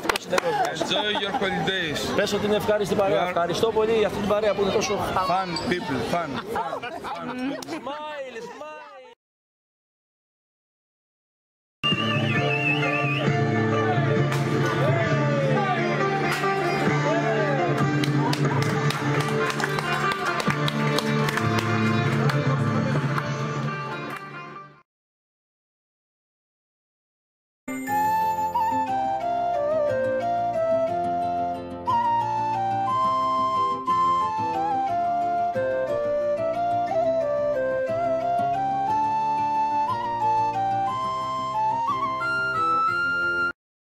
αυτός είναι εδώ. Enjoy your holidays. Πες ότι είναι ευχάριστη παρέα. Ευχαριστώ πολύ για αυτή την παρέα που είναι τόσο fun. Fun people, fun. Smile, smile.